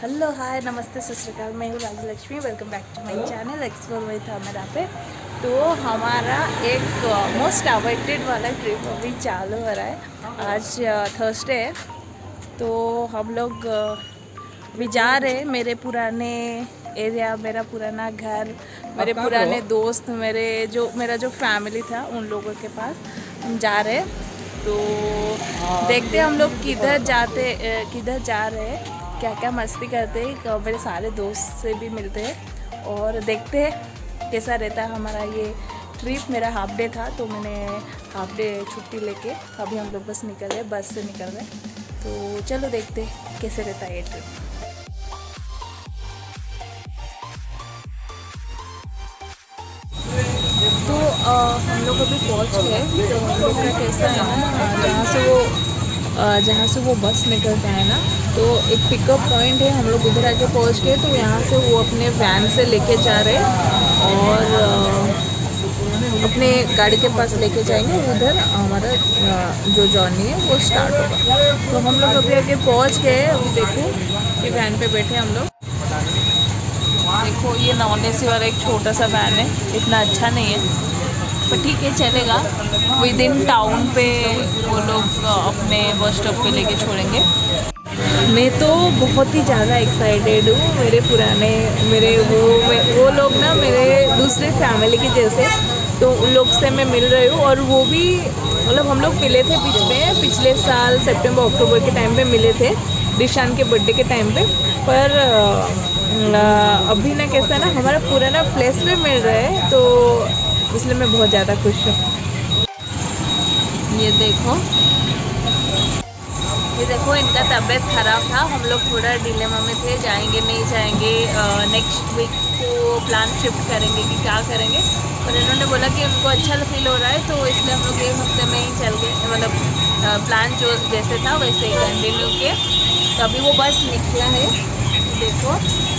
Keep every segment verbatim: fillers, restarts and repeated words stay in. Hello hi नमस्ते सत श्री अकाल, मैं हूँ Rajalakshmi. Welcome back to my channel explore with Amira पे। तो हमारा एक मोस्ट अवेटेड वाला ट्रिप अभी चालू हो रहा है। आज थर्सडे है तो हम लोग अभी जा रहे हैं मेरे पुराने एरिया, मेरा पुराना घर, मेरे पुराने दोस्त, मेरे जो मेरा जो फैमिली था उन लोगों के पास हम जा रहे हैं। तो देखते हैं हम लोग किधर जाते किधर जा रहे हैं, क्या क्या मस्ती करते हैं। मेरे सारे दोस्त से भी मिलते हैं और देखते हैं कैसा रहता है हमारा ये ट्रिप। मेरा हाफ डे था तो मैंने हाफ डे छुट्टी लेके अभी हम लोग बस निकल रहे, बस से निकल रहे। तो चलो देखते हैं कैसे रहता है ये ट्रिप। तो आ, हम लोग अभी पहुँच गए। तो हम लोग का कैसा है ना, जहाँ से वो जहाँ से वो बस निकलता है ना, तो एक पिकअप पॉइंट है, हम लोग उधर आके पहुँच गए। तो यहाँ से वो अपने वैन से लेके जा रहे हैं और अपने गाड़ी के पास लेके जाएंगे। उधर हमारा जो जर्नी है वो स्टार्ट होगा। तो हम लोग अभी आगे पहुँच गए। अभी देखो कि वैन पे बैठे हम लोग। देखो ये नॉन ए सी वाला एक छोटा सा वैन है, इतना अच्छा नहीं है पर ठीक है चलेगा। विद इन टाउन पे वो लोग अपने बस स्टॉप पे लेके छोड़ेंगे। मैं तो बहुत ही ज़्यादा एक्साइटेड हूँ। मेरे पुराने मेरे वो वो लोग ना मेरे दूसरे फैमिली के जैसे, तो उन लोग से मैं मिल रही हूँ। और वो भी मतलब हम लोग मिले थे बीच में, पिछले साल सितंबर अक्टूबर के टाइम पे मिले थे, दिशान के बर्थडे के टाइम पे। पर अभी ना कैसा ना हमारा पुराना प्लेस में मिल रहा है, तो इसलिए मैं बहुत ज़्यादा खुश हूँ। ये देखो ये देखो इनका तबीयत ख़राब था, हम लोग थोड़ा डिलेमा में थे, जाएंगे नहीं जाएंगे, नेक्स्ट वीक को प्लान शिफ्ट करेंगे कि क्या करेंगे। और इन्होंने बोला कि उनको अच्छा फील हो रहा है, तो इसलिए हम लोग एक हफ्ते में ही चल गए। मतलब प्लान जो जैसे था वैसे ही कंटिन्यू किए। तो अभी वो बस निकला है देखो,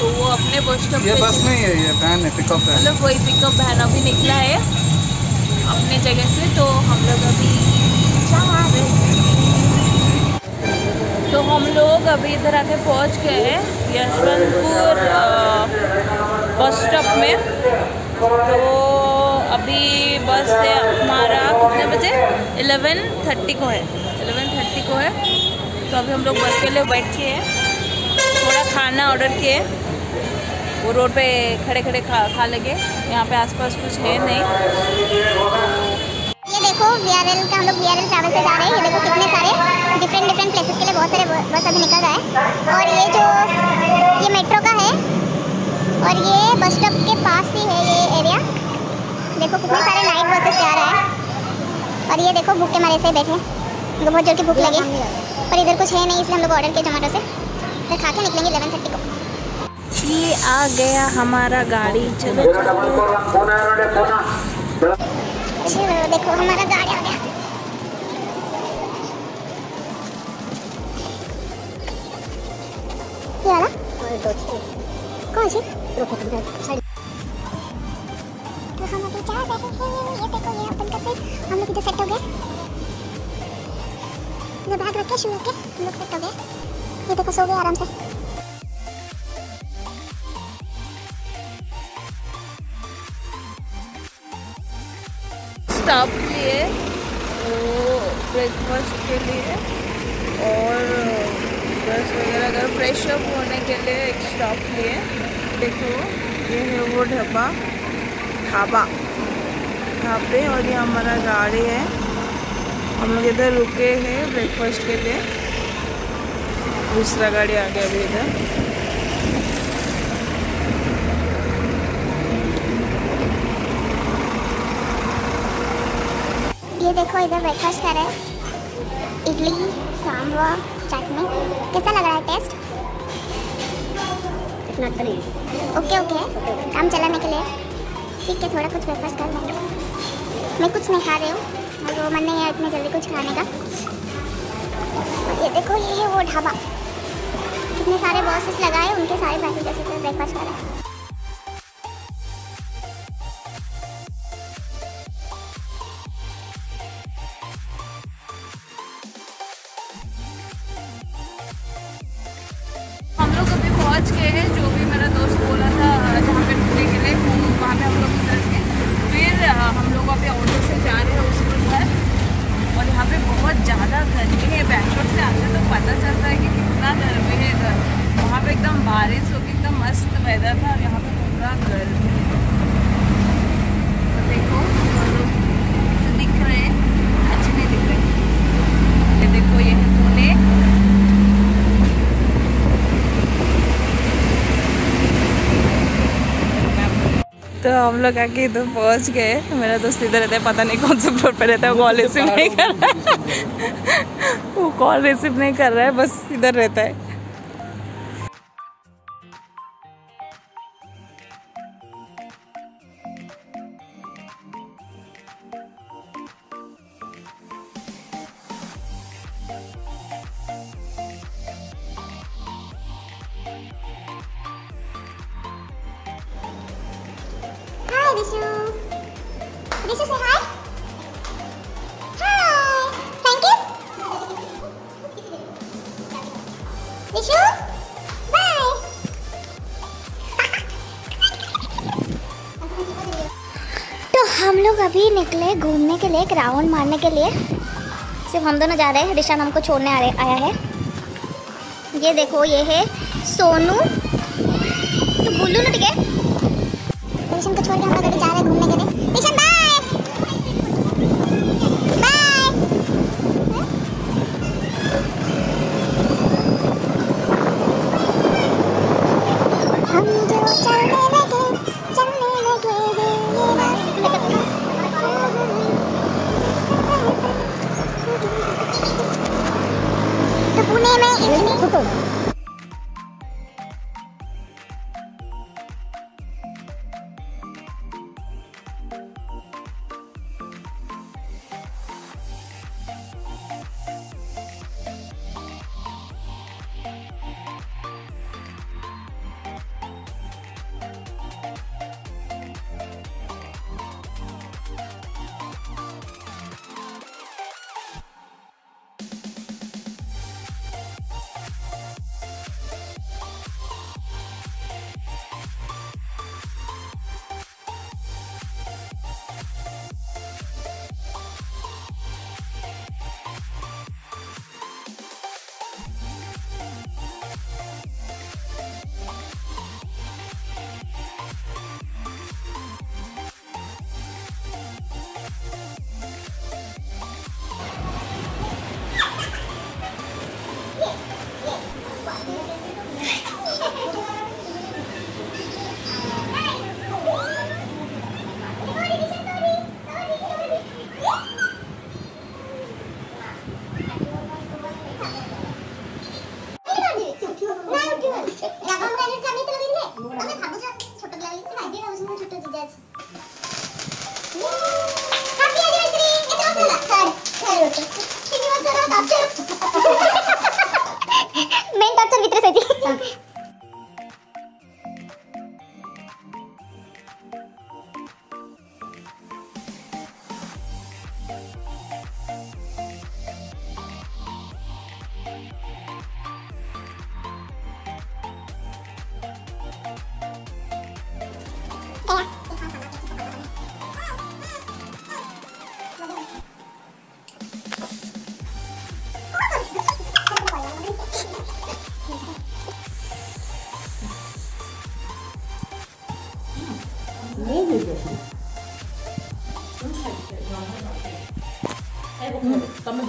तो वो अपने बस स्टॉप पे, बस नहीं है ये वैन है, पिकअप है, मतलब वही पिकअप वैन अभी निकला है अपने जगह से। तो हम लोग अभी जा रहे हैं। तो हम लोग अभी इधर आके पहुंच गए हैं यशवंतपुर बस स्टॉप में। तो अभी बस से हमारा कितने बजे इलेवन थर्टी को है, इलेवन थर्टी को है। तो अभी हम लोग बस के लिए बैठ के हैं, थोड़ा खाना ऑर्डर किए, वो रोड पे खड़े खड़े खा खा लगे। यहाँ पे आसपास कुछ है नहीं। ये देखो बी आर एल का, हम लोग बी आर एल ट्रैवल से जा रहे हैं। ये देखो कितने सारे डिफरेंट डिफरेंट प्लेसेस के लिए बहुत सारे बस अभी निकल रहा है। और ये जो ये मेट्रो का है और ये बस स्टॉप के पास ही है ये एरिया। देखो कितने सारे नाइट बसेस जा रहा है। और ये देखो भूख के मारे से बैठे, उनको बहुत जोर की भूख लगे पर इधर कुछ है नहीं, इसलिए हम लोग ऑर्डर किए जोमेटो से, तो खा के निकलेंगे इलेवन थर्टी को। ये आ गया हमारा गाड़ी। चलो देखो हमारा गाड़ी आ गया। ये वाला कौन सी साइड हम अभी जा रहे हैं। ये देखो ये अपन करते हम लोग इधर सेट हो गए, ये बैग रख के शुरू के हम लोग सेट हो गए। ये देखो सो गए आराम से। स्टॉप लिए वो ब्रेकफास्ट के लिए और बस वगैरह अगर फ्रेश अप होने के लिए एक स्टॉप लिए। देखो ये है वो ढाबा ढाबा ढाबे और ये हमारा गाड़ी है। हम लोग इधर रुके हैं ब्रेकफास्ट के लिए। दूसरा गाड़ी आ गया अभी इधर। ये देखो इधर ब्रेकफास्ट कर रहे हैं, इडली सांभर चटनी। कैसा लग रहा है टेस्ट? इतना अच्छा नहीं है। ओके ओके, काम चलाने के लिए ठीक है। थोड़ा कुछ ब्रेकफास्ट कर लेंगे। मैं कुछ नहीं खा रही हूँ, मुझे मन नहीं है इतनी जल्दी कुछ खाने का। ये देखो ये है वो ढाबा, कितने सारे बॉसेस लगाए, उनके सारे पैसेंजर्स से ब्रेकफास्ट कर रहे हैं। हम लोग अभी पाँच के है, जो भी मेरा दोस्त बोला था जहाँ पे घूमने के लिए, वहाँ पे हम लोग उतर के फिर हम लोग अभी ऑटो से जा रहे हैं उसके घर। और यहाँ पे बहुत ज़्यादा गर्मी है, बैंगलोर से आते तो पता चलता है कि कितना गर्मी है इधर। वहाँ पे एकदम बारिश होगी, एकदम मस्त वेदर था और यहाँ पर पूरा गर्मी है। तो देखो दिख रहे हैं, अच्छे नहीं दिख रहे। ये देखो ये है पुणे, तो हम लोग आके इधर पहुंच गए। मेरा दोस्त इधर रहता है, पता नहीं कौन से फ्लोर पे रहता है। वो कॉल रिसीव नहीं कर रहा है, वो कॉल रिसीव नहीं कर रहा है, बस इधर रहता है। अभी निकले घूमने के लिए, एक राउंड मारने के लिए। सिर्फ हम दोनों जा रहे हैं, रिशान हमको छोड़ने आ रहे आया है। ये देखो ये है सोनू, तो बोलू ना ठीक है। रिशान को छोड़ के हम लोग अभी जा रहे हैं घूमने के लिए। Rishan bye bye. हम जो चलने लगे चलने लगे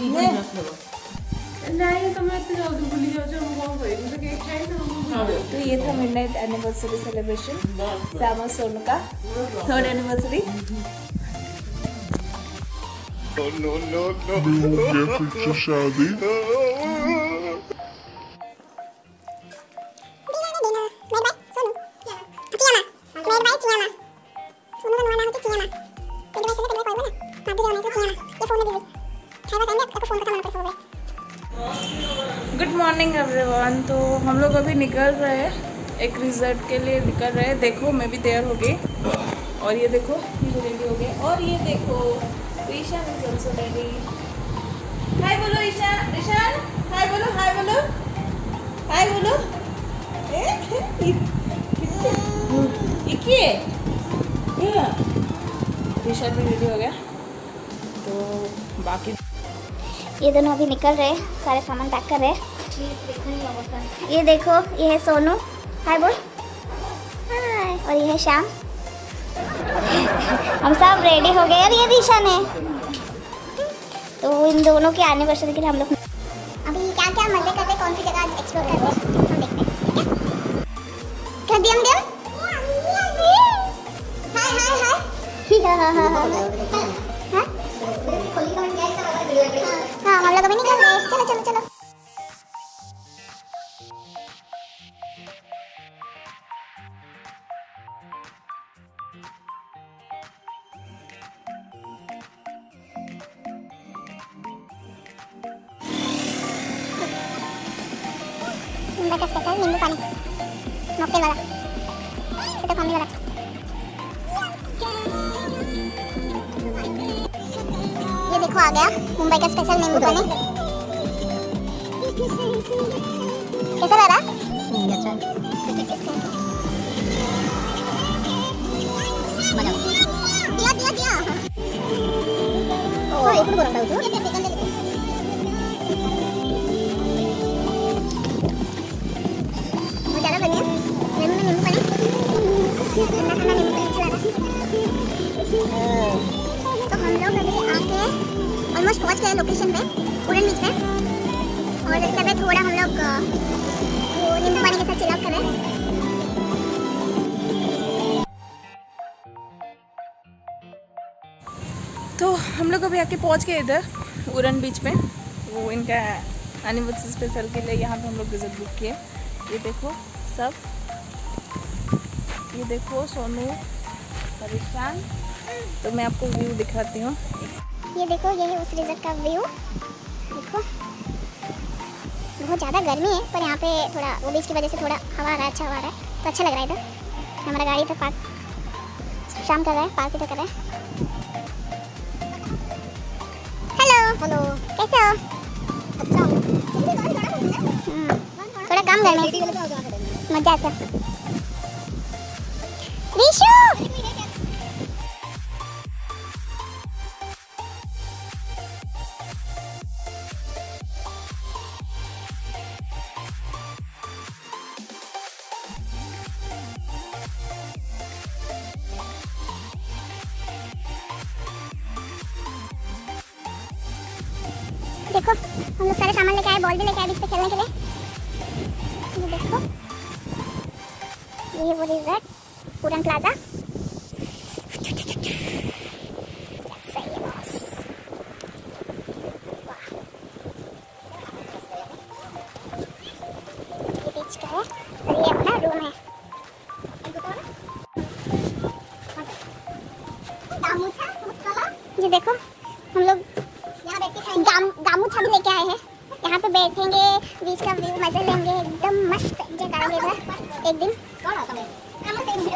वे ये रास्ते। पुणे में एनिवर्सरी सेलिब्रेशन श्यामा सोनू का third anniversary. No no no शादी। Good morning everyone. तो हम लोग अभी निकल रहे हैं, एक रिजर्ट के लिए निकल रहे हैं। देखो मैं भी देर हो गई, और ये देखो ये रेडी हो गए। और ये देखो Ishan is also ready. Hi बोलो ईशान, ईशान हाय बोलो, हाय बोलो, हाय बोलो। टी-शर्ट भी रेडी हो गया। तो बाकी ये दोनों अभी निकल रहे, सारे सामान पैक कर रहे। ये देखो, ये है सोनू, हाय बोल, हाय। और ये है श्याम। हम सब रेडी हो गए और ये ऋषन है। तो इन दोनों के एनिवर्सरी के लिए हम लोग अभी क्या क्या मजे करते, कौन सी जगह एक्सप्लोर करते हैं, हम देखते हैं। ठीक है, कर दिया हम। हाय हाय हाय हां हां हां हां खोली कमेंट क्या ऐसा वाला वीडियो है। हां हम लोग अभी नहीं कर रहे, चलो चलो चलो। मुंबई का स्पेशल नींबू पानी मॉकटेल वाला, ये तो फैमिली वाला। ये देखो आ गया मुंबई का स्पेशल नींबू पानी, कैसा लग रहा है? अच्छा मजा दिया दिया दिया। ओ एक बोलता हूं तो ठंडा ठंडा नींबू पानी चला रहा। तो हम लोग अभी आके ऑलमोस्ट पहुंच गए लोकेशन पे, उड़न बीच पे। और रास्ते पे थोड़ा हम लोग वो नींबू पानी के साथ चिल आउट कर रहे हैं। तो हम लोग अभी आके पहुंच गए इधर उड़न बीच पे, वो इनका एनिवर्सरी स्पेशल के लिए यहाँ पे हम लोग विजिट बुक किए। ये देखो सब, ये देखो सोनू परेशान। तो मैं आपको व्यू दिखाती हूँ। ये देखो, ये है उस रिजॉर्ट का व्यू। देखो बहुत ज़्यादा गर्मी है, पर यहाँ पे थोड़ा वो बीच की वजह से थोड़ा हवा आ रहा है, अच्छा हवा आ रहा है, तो अच्छा लग रहा है। इधर हमारा गाड़ी तो पार्क शाम कर रहा है, पार्क इधर कर रहा है। हेलो हेलो, कैसे हो? अच्छा थोड़ा काम कर रहे, मजा आता। देखो हम लोग सारे सामान लेके आए, बॉल भी लेके आए बीच पे खेलने के लिए। ये देखो, ये है वो रिजॉर्ट उड़न प्लाजा। ये बीच का है और ये अपना रूम है। ये देखो हम लोग गाम, गामूछा भी लेके आए हैं। यहाँ पे बैठेंगे, बीच का व्यू मजे लेंगे, एकदम मस्त मजे करेंगे इधर एक दिन। ये ये है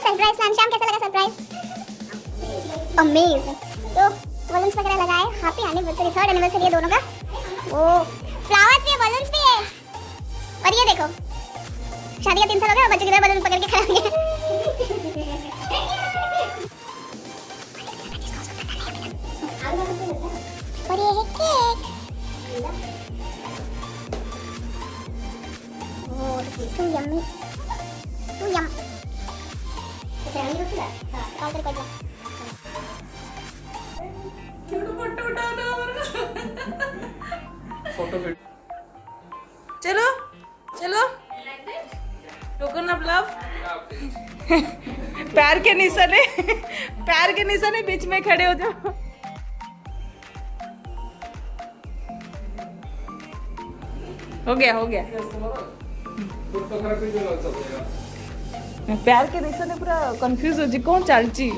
सरप्राइज। शाम शाम कैसा लगा सरप्राइज? अमेजिंग। तो बलून्स वगैरह लगाए, हैप्पी एनिवर्सरी, थर्ड एनिवर्सरी है दोनों का। वो फ्लावर्स भी है, बलून्स भी है। और ये देखो शादी का तीन साल हो गया, बच्चे की तरह बलून पकड़ के खड़ा हो गया। और ये है केक। ओह सो यम्मी, सो यम। चलो ये चला, हां कॉल कर कर फोटो। चलो चलो टोकन ऑफ लव। पैर के निशाने, पैर के निशाने, बीच में खड़े हो जाओ। हो गया हो गया। पैर के निशाने पूरा कंफ्यूज हो जी, कौन चालची।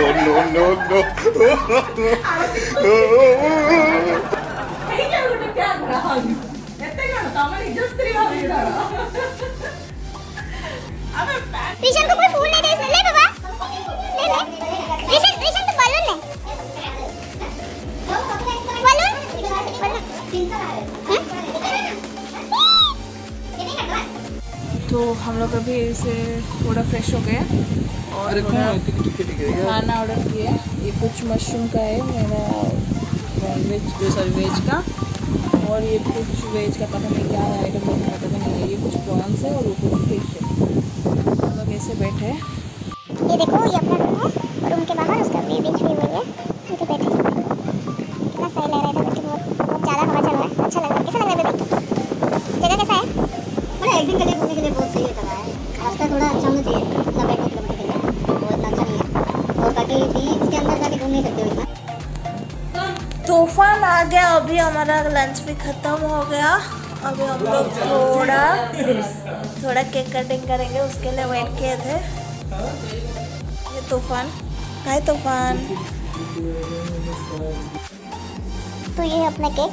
No, no, no. को कोई फूल नहीं दे इसमें। ले बाबा ले ले ऋषभ, ऋषभ तो बलून है, बलून बलून। तो हम लोग अभी इसे थोड़ा फ्रेश हो गए और खाना ऑर्डर किया। ये कुछ मशरूम का है मेरा नॉन वेज सॉरी वेज का, और ये कुछ वेज का पता नहीं क्या आइटम पता नहीं है। ये कुछ प्रॉन्स है और वो कुछ फिश है। हम लोग ऐसे बैठे हैं, ये देखो ये अपना रूम है और रूम के बाहर उसका बीच भी हुई है। उनके बैठे कितना सही लग रहा है, बल्कि बहुत ज़्यादा हवा चल रहा है, अच्छा लग रहा है। कैसा लग रहा है बेबी, जगह कैसा है? बड़ा एक दिन के लिए घूमने के लिए बहुत सही होता है। रास्ता थोड़ा अच्छा होना चाहिए, इतना बैठने घूमने के लिए बहुत अच्छा नहीं है, और ताकि बीच के अंदर जाके घूम नहीं सकते हो। तूफान आ गया, अभी हमारा लंच भी खत्म हो गया। अभी हम लोग थोड़ा थोड़ा केक कटिंग करेंगे, उसके लिए वेट किए थे। ये तूफान है तूफान। तो ये अपना केक,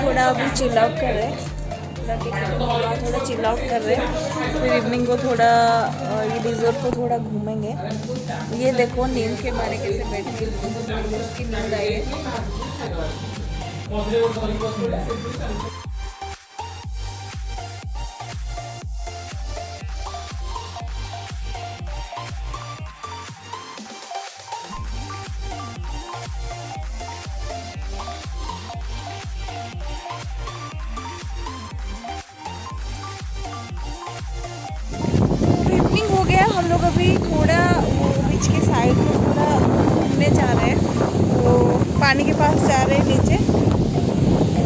थोड़ा अभी चिल आउट कर रहे हैं, थोड़ा चिल आउट कर रहे हैं। फिर इवनिंग को थोड़ा ये रिजॉर्ट को थोड़ा घूमेंगे। ये देखो नींद के मारे कैसे बैठी है, उसकी नींद आई है। हम लोग अभी थोड़ा वो बीच के साइड में थोड़ा घूमने जा रहे हैं, तो पानी के पास जा रहे हैं नीचे। तो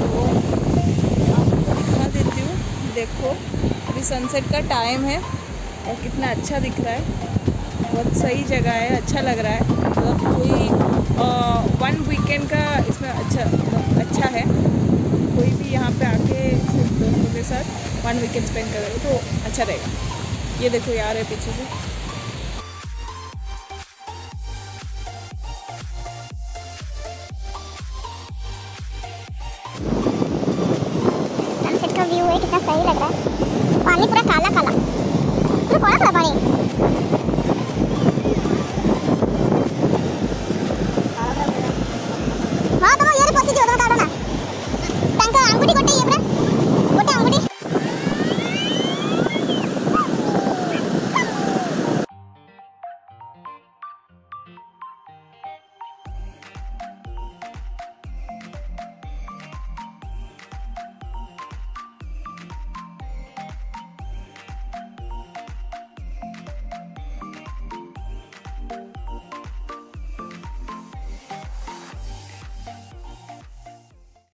आपको दिखा देती हूँ, देखो अभी सनसेट का टाइम है और कितना अच्छा दिख रहा है। बहुत सही जगह है, अच्छा लग रहा है। मतलब तो कोई वन वीकेंड का इसमें अच्छा मतलब अच्छा है, कोई भी यहाँ पे आके सिर्फ दोस्तों के साथ वन वीकेंड स्पेंड कर तो अच्छा रहेगा। ये देखो यार है पीछे से। सनसेट का व्यू है, कितना सही लग रहा है। पानी पूरा काला काला, पूरा काला काला पानी।